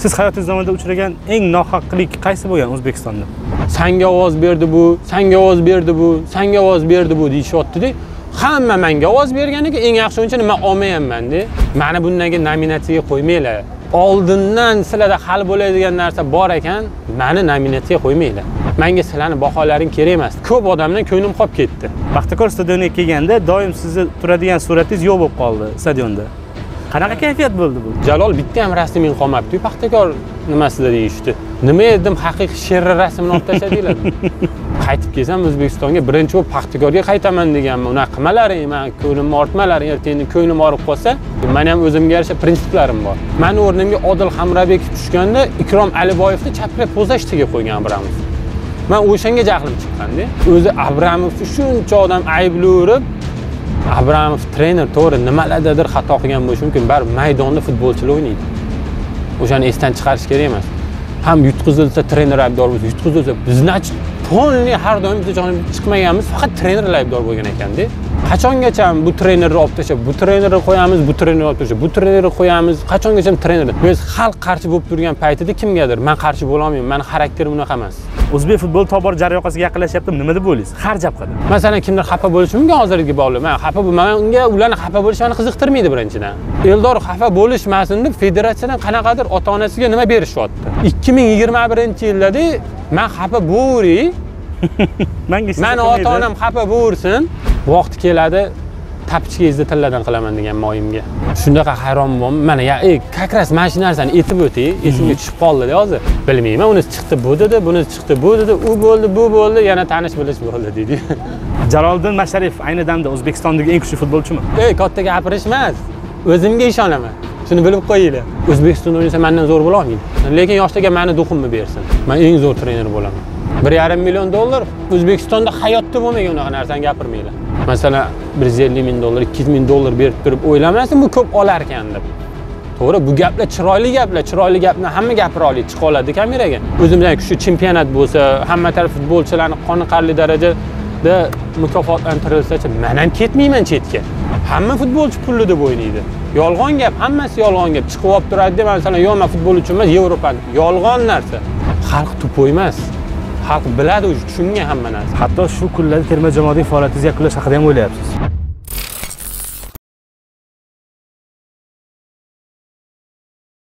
Siz hayotingiz davomida uchragan eng nohaqlik qaysi bo'lgan O'zbekistonda? Senga ovoz berdi bu, senga ovoz berdi bu, senga ovoz berdi bu deyishyapti-da. Hamma menga ovoz berganiga eng yaxshi o'yinchi nima olmayapman-da. Mana bundan nominatsiyaga qo'ymaylar. Oldindan sizlarda hal bo'ladigan narsa bor ekan, meni nominatsiyaga qo'ymaylar. Menga sizlarning baholaring kerak emas. Ko'p odamdan ko'nglim qolib ketdi. Baxtakor stadioniga kelganda doim sizni turadigan suratingiz yo'q bo'lib qoldi stadionda. Qanaqa kayfiyat bo'ldi bu? Jalol bitta ham rasming qolmabdi. Paxtakor nimasida deyishdi. Nima edim haqiqiy sherri rasmini olib tashladinglar. Qaytib kelsam O'zbekistonga birinchi bo'lib Paxtakorga qaytaman deganman. Unaqa qilmalaring, men ko'nglimni ortmalar, ertangi ko'nglim orib qolsa, men ham o'zimga yarasha prinsiplarim bor. Men o'rnimga Odil Hamrabekov tushganda Ikrom Aliboyevni chapga pozashtiga qo'ygan biramiz. Men o'shanga jahlim chiqqandi. O'zi Abramovni shuncha odam ayblayurib Abramov trener to'g'ri nimalardadir xato qilgan bo'lishi mumkin. Baribir maydonda futbolchilar o'ynaydi. O'shani esdan chiqarish kerak emas. Ham yutqizilsa trener aybdor bo'lsa, yutqizilsa biznachit to'liq har doim biz jonib chiqmaganmiz, faqat trenerlar aybdor bo'lgan ekan-da. Qachongacha bu trenerni olib tashlab, bu trenerni qo'yamiz, bu trenerni olib tashlab, bu trenerni qo'yamiz. Qachongacha trenerlar. Biz xalq qarshi bo'lib turgan paytida kimgadir men qarshi bo'la olmayman, meni xarakterim unaqa emas. O'zbek futboli tobora jaryoqasiga yaqinlashyapti. Nima deb o'ylaysiz? Har jabqada. Masalan, kimdir xafa bo'lishi mumkin hozirgi bog'liq. Men xafa bo'lmayman. Unga ularni xafa bo'lishi meni qiziqtirmaydi birinchidan. Eldor xafa bo'lishmasin deb federatsiyadan qanaqadir ota-onasiga nima berishyapti. 2021-yilda men xafa bo'ray. Men ota-onam xafa bo'lsin. Vaqti keladi, tapchig'ingizni tilladan qilaman degan moyimga. Shundaqa hayron bo'ldim. Mana ya, qak ras mana shu narsani aytib o'ting, esimga tushib qoldi hozir. Bilmayman, uni chiqdi bu dedi, buni chiqdi bu dedi, u bo'ldi, bu bo'ldi, yana tanish bilish bo'ldi dedi. Jaloliddin Masharipov ayni damda O'zbekistondagi eng kuchli futbolchimi? Katta gapirish emas. O'zimga ishonaman. Shuni bilib qo'yinglar. O'zbekistonda o'ynasa mendan zo'r bo'la olmaydi. Lekin yoshlarga meni do'qimni bersin. Men eng zo'r trener bo'laman. $1,5 million O'zbekistonda hayotda bo'lmagan unaqa narsani gapirmaylar. Mesela $150 ming, $200 ming berib turib o'ylamasin, bu ko'p olar ekan deb. To'g'ri, bu gaplar chiroyli gaplar, chiroyli gapni hamma gapira oladi, chiqa oladi kameraga. O'zimizdan kuchli chempionat bo'lsa, hamma taraf futbolchilarni qoniqarli darajada mukofotlantirilsa-chi, men ham ketmayman chetga. Hamma futbolchi pulli deb o'ynaydi. Yolg'on gap, hammasi yolg'on gap. Chiqib olib turadi-da, masalan, yo'q, men futbol uchun emas, Yevropa. Yolg'on narsa. Xalq tupoy emas. Haq biladi, tushungan hamma narsa. Hatto shu kunlarda terma jamoadagi faoliyatingizni yakunlash haqida ham o'ylayapsiz.